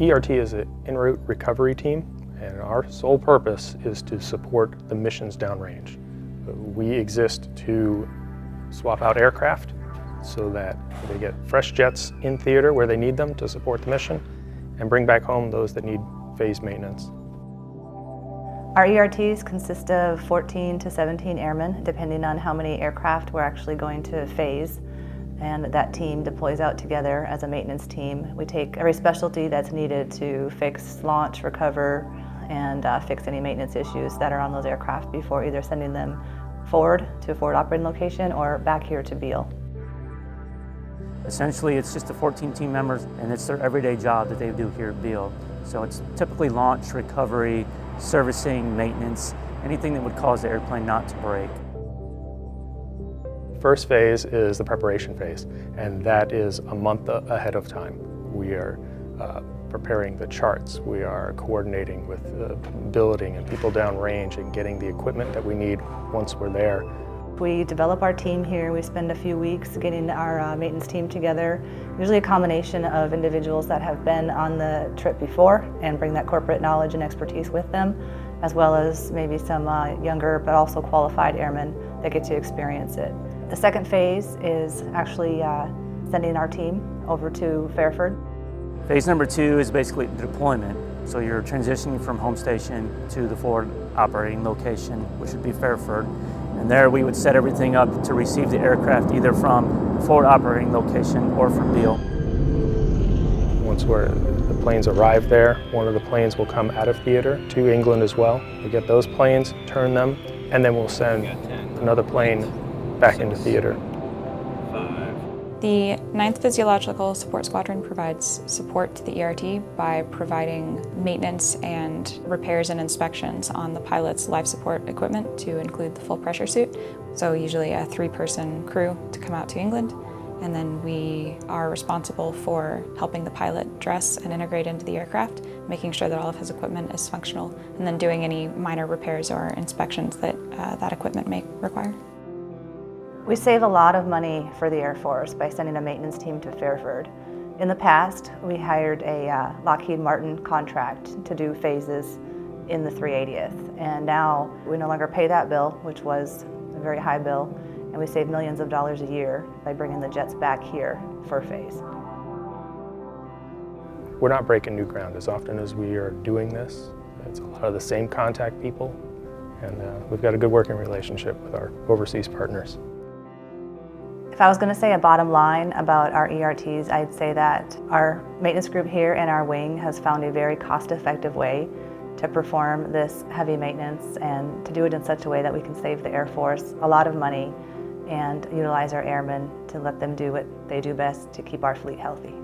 ERT is an en route recovery team, and our sole purpose is to support the missions downrange. We exist to swap out aircraft so that they get fresh jets in theater where they need them to support the mission, and bring back home those that need phase maintenance. Our ERTs consist of 14 to 17 airmen, depending on how many aircraft we're actually going to phase. And that team deploys out together as a maintenance team. We take every specialty that's needed to fix, launch, recover, and fix any maintenance issues that are on those aircraft before either sending them forward to a forward operating location or back here to Beale. Essentially, it's just the 14 team members, and it's their everyday job that they do here at Beale. So it's typically launch, recovery, servicing, maintenance, anything that would cause the airplane not to break. First phase is the preparation phase, and that is a month ahead of time. We are preparing the charts, we are coordinating with the building and people downrange and getting the equipment that we need once we're there. We develop our team here. We spend a few weeks getting our maintenance team together, usually a combination of individuals that have been on the trip before and bring that corporate knowledge and expertise with them, as well as maybe some younger but also qualified airmen that get to experience it. The second phase is actually sending our team over to Fairford. Phase number two is basically deployment. So you're transitioning from home station to the forward operating location, which would be Fairford. And there we would set everything up to receive the aircraft either from the forward operating location or from Beale. Once the planes arrive there, one of the planes will come out of theater to England as well. We get those planes, turn them, and then we'll send another plane back into theater. The 9th Physiological Support Squadron provides support to the ERT by providing maintenance and repairs and inspections on the pilot's life support equipment to include the full pressure suit. So usually a three-person crew to come out to England, and then we are responsible for helping the pilot dress and integrate into the aircraft, making sure that all of his equipment is functional, and then doing any minor repairs or inspections that that equipment may require. We save a lot of money for the Air Force by sending a maintenance team to Fairford. In the past, we hired a Lockheed Martin contract to do phases in the 380th, and now we no longer pay that bill, which was a very high bill, and we save millions of dollars a year by bringing the jets back here for phase. We're not breaking new ground as often as we are doing this. It's a lot of the same contact people, and we've got a good working relationship with our overseas partners. If I was going to say a bottom line about our ERTs, I'd say that our maintenance group here and our wing has found a very cost-effective way to perform this heavy maintenance and to do it in such a way that we can save the Air Force a lot of money and utilize our airmen to let them do what they do best to keep our fleet healthy.